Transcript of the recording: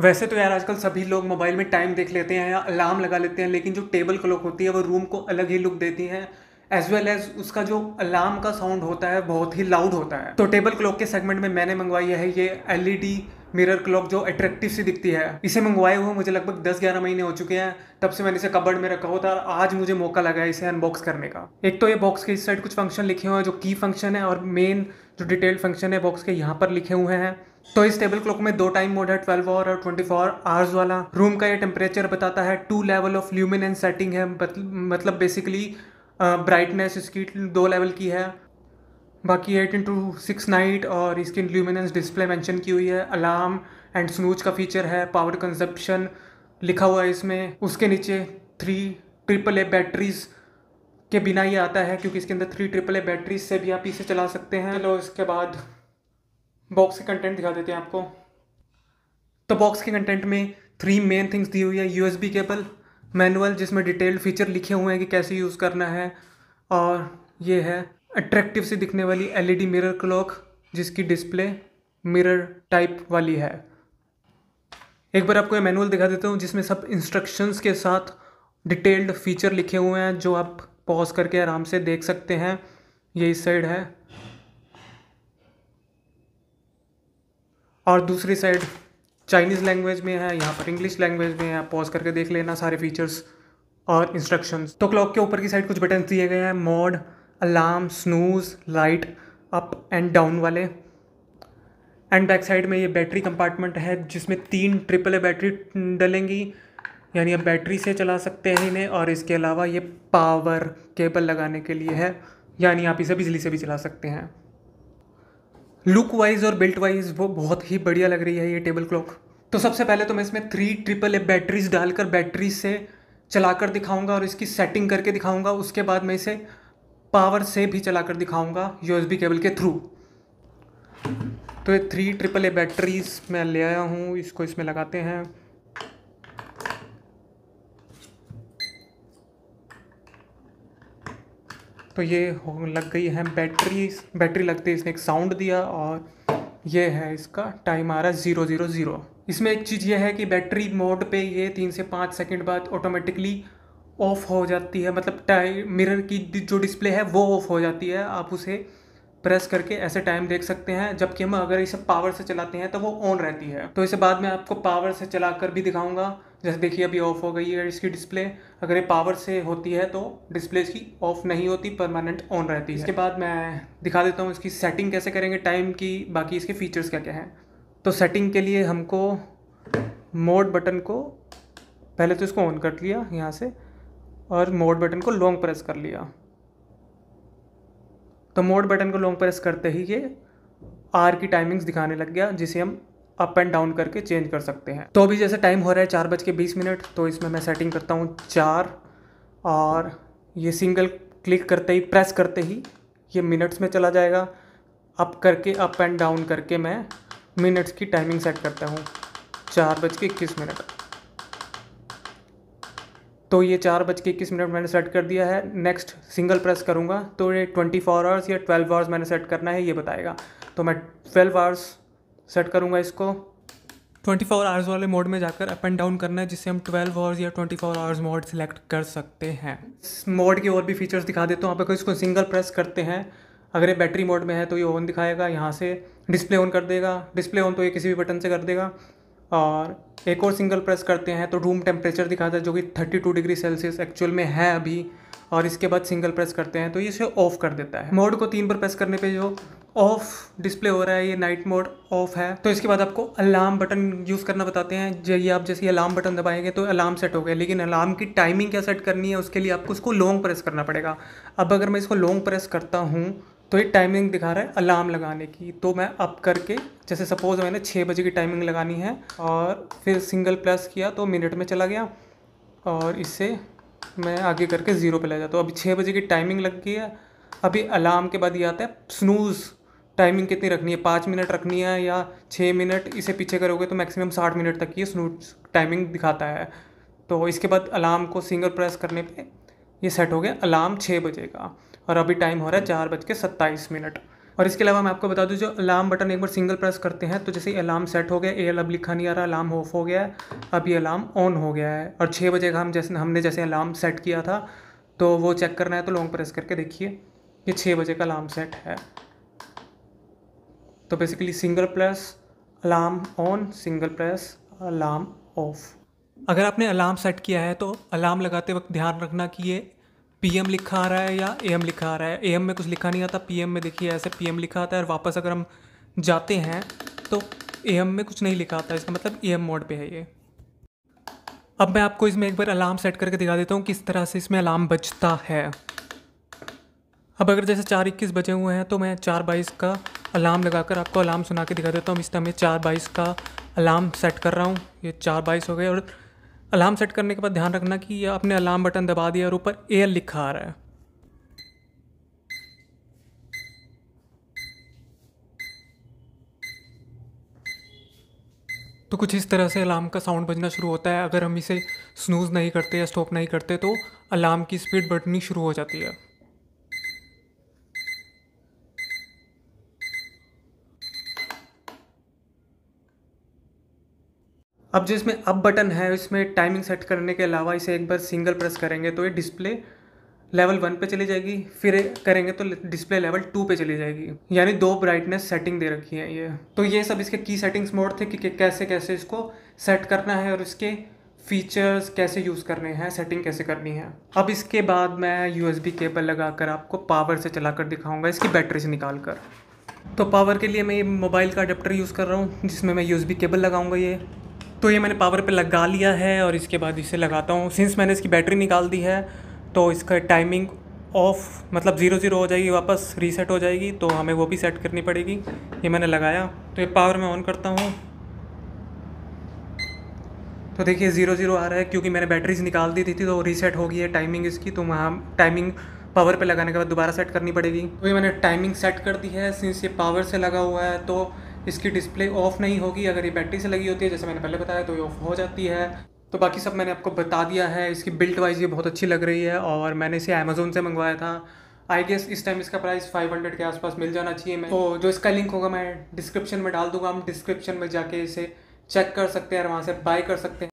वैसे तो यार आजकल सभी लोग मोबाइल में टाइम देख लेते हैं या अलार्म लगा लेते हैं, लेकिन जो टेबल क्लॉक होती है वो रूम को अलग ही लुक देती है, एज वेल एज उसका जो अलार्म का साउंड होता है बहुत ही लाउड होता है। तो टेबल क्लॉक के सेगमेंट में मैंने मंगवाई है ये LED मिरर क्लॉक जो अट्रैक्टिव सी दिखती है। इसे मंगवाए हुए मुझे लगभग 10-11 महीने हो चुके हैं, तब से मैंने इसे कबर्ड में रखा होता है और आज मुझे मौका लगा है इसे अनबॉक्स करने का। एक तो ये बॉक्स के इस साइड कुछ फंक्शन लिखे हुए हैं जो की फंक्शन है और मेन जो डिटेल फंक्शन है बॉक्स के यहाँ पर लिखे हुए हैं। तो इस टेबल क्लॉक में 2 टाइम मोड है, 12 आवर और 24 आवर्स वाला। रूम का ये टेम्परेचर बताता है, 2 लेवल ऑफ ल्यूमिनेंस सेटिंग है, मतलब बेसिकली ब्राइटनेस इसकी 2 लेवल की है, बाकी 8x6 नाइट और इसकी ल्यूमिनेंस डिस्प्ले मेंशन की हुई है। अलार्म एंड स्नूज का फीचर है, पावर कंजप्शन लिखा हुआ है इसमें। उसके नीचे 3AAA बैटरीज के बिना ये आता है क्योंकि इसके अंदर 3AAA बैटरीज से भी आप इसे चला सकते हैं। चलो इसके बाद बॉक्स के कंटेंट दिखा देते हैं आपको। तो बॉक्स के कंटेंट में 3 मेन थिंग्स दी हुई है, USB केबल, मैनुअल जिसमें डिटेल्ड फीचर लिखे हुए हैं कि कैसे यूज़ करना है, और ये है अट्रैक्टिव से दिखने वाली LED मिरर क्लॉक जिसकी डिस्प्ले मिरर टाइप वाली है। एक बार आपको ये मैनुअल दिखा देता हूँ जिसमें सब इंस्ट्रक्शंस के साथ डिटेल्ड फीचर लिखे हुए हैं जो आप पॉज करके आराम से देख सकते हैं। ये इस साइड है और दूसरी साइड चाइनीज़ लैंग्वेज में है, यहाँ पर इंग्लिश लैंग्वेज में है, पॉज करके देख लेना सारे फीचर्स और इंस्ट्रक्शंस। तो क्लॉक के ऊपर की साइड कुछ बटन दिए गए हैं, mode, alarm, snooze, light, up and down वाले। एंड बैक साइड में ये बैटरी कंपार्टमेंट है जिसमें 3 AAA बैटरी डलेंगी, यानी आप बैटरी से चला सकते हैं इन्हें, और इसके अलावा ये पावर केबल लगाने के लिए है, यानी आप इसे बिजली से भी चला सकते हैं। लुक वाइज और बिल्ट वाइज वो बहुत ही बढ़िया लग रही है ये टेबल क्लॉक। तो सबसे पहले तो मैं इसमें 3AAA बैटरीज डालकर बैटरी से चलाकर दिखाऊंगा और इसकी सेटिंग करके दिखाऊंगा। उसके बाद मैं इसे पावर से भी चलाकर दिखाऊंगा USB केबल के थ्रू। तो ये 3AAA बैटरीज मैं ले आया हूँ, इसको इसमें लगाते हैं। तो ये लग गई है बैटरी लगते इसने एक साउंड दिया और ये है इसका टाइम आ रहा है 000। इसमें एक चीज़ ये है कि बैटरी मोड पे ये 3 से 5 सेकंड बाद ऑटोमेटिकली ऑफ हो जाती है, मतलब टाइम मिरर की जो डिस्प्ले है वो ऑफ हो जाती है, आप उसे प्रेस करके ऐसे टाइम देख सकते हैं। जबकि हम अगर इसे पावर से चलाते हैं तो वो ऑन रहती है। तो इसे बाद में आपको पावर से चला कर भी दिखाऊंगा। जैसे देखिए अभी ऑफ हो गई है इसकी डिस्प्ले, अगर ये पावर से होती है तो डिस्प्ले इसकी ऑफ नहीं होती, परमानेंट ऑन रहती है। इसके बाद मैं दिखा देता हूँ इसकी सेटिंग कैसे करेंगे टाइम की, बाकी इसके फीचर्स क्या क्या हैं। तो सेटिंग के लिए हमको मोड बटन को पहले तो इसको ऑन कर लिया यहाँ से, और मोड बटन को लॉन्ग प्रेस कर लिया। तो मोड बटन को लॉन्ग प्रेस करते ही ये आर की टाइमिंग्स दिखाने लग गया जिसे हम अप एंड डाउन करके चेंज कर सकते हैं। तो अभी जैसे टाइम हो रहा है 4:20, तो इसमें मैं सेटिंग करता हूँ 4, और ये सिंगल क्लिक करते ही प्रेस करते ही ये मिनट्स में चला जाएगा। अप करके अप एंड डाउन करके मैं मिनट्स की टाइमिंग सेट करता हूँ 4:21। तो ये 4:21 मैंने सेट कर दिया है। नेक्स्ट सिंगल प्रेस करूँगा तो ये 24 आवर्स या 12 आवर्स मैंने सेट करना है ये बताएगा। तो मैं 12 आवर्स सेट करूँगा इसको। 24 आवर्स वाले मोड में जाकर अप एंड डाउन करना है जिससे हम 12 आवर्स या 24 आवर्स मोड सिलेक्ट कर सकते हैं। इस मोड के और भी फीचर्स दिखा देता हूँ आपको। इसको सिंगल प्रेस करते हैं, अगर ये बैटरी मोड में है तो ये ऑन दिखाएगा, यहाँ से डिस्प्ले ऑन कर देगा, डिस्प्ले ऑन तो ये किसी भी बटन से कर देगा। और एक और सिंगल प्रेस करते हैं तो रूम टेम्परेचर दिखाता है जो कि 32 डिग्री सेल्सियस एक्चुअल में है अभी, और इसके बाद सिंगल प्रेस करते हैं तो ये इसे ऑफ कर देता है। मोड को 3 बार प्रेस करने पे जो ऑफ डिस्प्ले हो रहा है ये नाइट मोड ऑफ है। तो इसके बाद आपको अलार्म बटन यूज़ करना बताते हैं। जब ये आप जैसे अलार्म बटन दबाएंगे तो अलार्म सेट हो गया, लेकिन अलार्म की टाइमिंग क्या सेट करनी है उसके लिए आपको इसको लॉन्ग प्रेस करना पड़ेगा। अब अगर मैं इसको लॉन्ग प्रेस करता हूँ तो ये टाइमिंग दिखा रहा है अलार्म लगाने की, तो मैं अप करके जैसे सपोज़ मैंने 6 बजे की टाइमिंग लगानी है और फिर सिंगल प्लस किया तो मिनट में चला गया, और इससे मैं आगे करके 0 पे ले जाता हूँ। अभी 6 बजे की टाइमिंग लग गई है। अभी अलार्म के बाद ये आता है स्नूज़, टाइमिंग कितनी रखनी है, 5 मिनट रखनी है या 6 मिनट, इसे पीछे करोगे तो मैक्सिमम 60 मिनट तक ये स्नूज़ टाइमिंग दिखाता है। तो इसके बाद अलार्म को सिंगल प्रेस करने पर ये सेट हो गया अलार्म 6 बजे का, और अभी टाइम हो रहा है 4:27। और इसके अलावा मैं आपको बता दूं, जो अलार्म बटन एक बार सिंगल प्रेस करते हैं तो जैसे अलार्म सेट हो गया, एल अब लिखा नहीं आ रहा, अलार्म ऑफ हो गया है, अब ये अलार्म ऑन हो गया है। और 6 बजे का हमने जैसे अलार्म सेट किया था तो वो चेक करना है, तो लॉन्ग प्रेस करके देखिए कि 6 बजे का अलार्म सेट है। तो basically single press alarm on, single press alarm off. अगर आपने अलार्म सेट किया है तो अलार्म लगाते वक्त ध्यान रखना कि ये PM लिखा आ रहा है या AM लिखा आ रहा है। AM में कुछ लिखा नहीं आता, PM में देखिए ऐसे PM लिखा आता है, और वापस अगर हम जाते हैं तो AM में कुछ नहीं लिखा आता, इसका मतलब AM मोड पे है ये। अब मैं आपको इसमें एक बार अलार्म सेट करके दिखा देता हूँ किस तरह से इसमें अलार्म बजता है। अब अगर जैसे 4:21 बजे हुए हैं तो मैं 4:22 का अलार्म लगाकर आपको अलार्म सुना के दिखा देता हूँ। इस टाइम मैं 4:22 का अलार्म सेट कर रहा हूँ, ये 4:22 हो गए। और अलार्म सेट करने के बाद ध्यान रखना कि ये आपने अलार्म बटन दबा दिया और ऊपर AL लिखा आ रहा है। तो कुछ इस तरह से अलार्म का साउंड बजना शुरू होता है। अगर हम इसे स्नूज नहीं करते या स्टॉप नहीं करते तो अलार्म की स्पीड बढ़नी शुरू हो जाती है। अब जो इसमें अप बटन है इसमें टाइमिंग सेट करने के अलावा इसे एक बार सिंगल प्रेस करेंगे तो ये डिस्प्ले लेवल 1 पे चली जाएगी, फिर करेंगे तो डिस्प्ले लेवल 2 पे चली जाएगी, यानी 2 ब्राइटनेस सेटिंग दे रखी है ये। तो ये सब इसके की सेटिंग्स मोड थे कि कैसे कैसे इसको सेट करना है और इसके फीचर्स कैसे यूज़ करने हैं, सेटिंग कैसे करनी है। अब इसके बाद मैं USB केबल लगा कर आपको पावर से चला कर दिखाऊँगा, इसकी बैटरी से निकाल कर। तो पावर के लिए मैं ये मोबाइल का अडेप्टर यूज़ कर रहा हूँ जिसमें मैं USB केबल लगाऊँगा। ये तो ये मैंने पावर पे लगा लिया है और इसके बाद इसे लगाता हूँ। सिंस मैंने इसकी बैटरी निकाल दी है तो इसका टाइमिंग ऑफ मतलब 0 हो जाएगी, वापस रीसेट हो जाएगी, तो हमें वो भी सेट करनी पड़ेगी। ये मैंने लगाया तो ये पावर मैं ऑन करता हूँ तो देखिए 0 आ रहा है क्योंकि मैंने बैटरीज निकाल दी थी तो रीसेट हो गई है टाइमिंग इसकी। तो वहाँ टाइमिंग पावर पे लगाने के बाद दोबारा सेट करनी पड़ेगी। तो ये मैंने टाइमिंग सेट कर दी है। सिंस ये पावर से लगा हुआ है तो इसकी डिस्प्ले ऑफ नहीं होगी, अगर ये बैटरी से लगी होती है जैसे मैंने पहले बताया तो ये ऑफ हो जाती है। तो बाकी सब मैंने आपको बता दिया है। इसकी बिल्ट वाइज ये बहुत अच्छी लग रही है और मैंने इसे अमेज़ोन से मंगवाया था। आई गेस इस टाइम इसका प्राइस 500 के आसपास मिल जाना चाहिए। मैं तो जो इसका लिंक होगा मैं डिस्क्रिप्शन में डाल दूँगा, हम डिस्क्रिप्शन में जाके इसे चेक कर सकते हैं और वहाँ से बाय कर सकते हैं।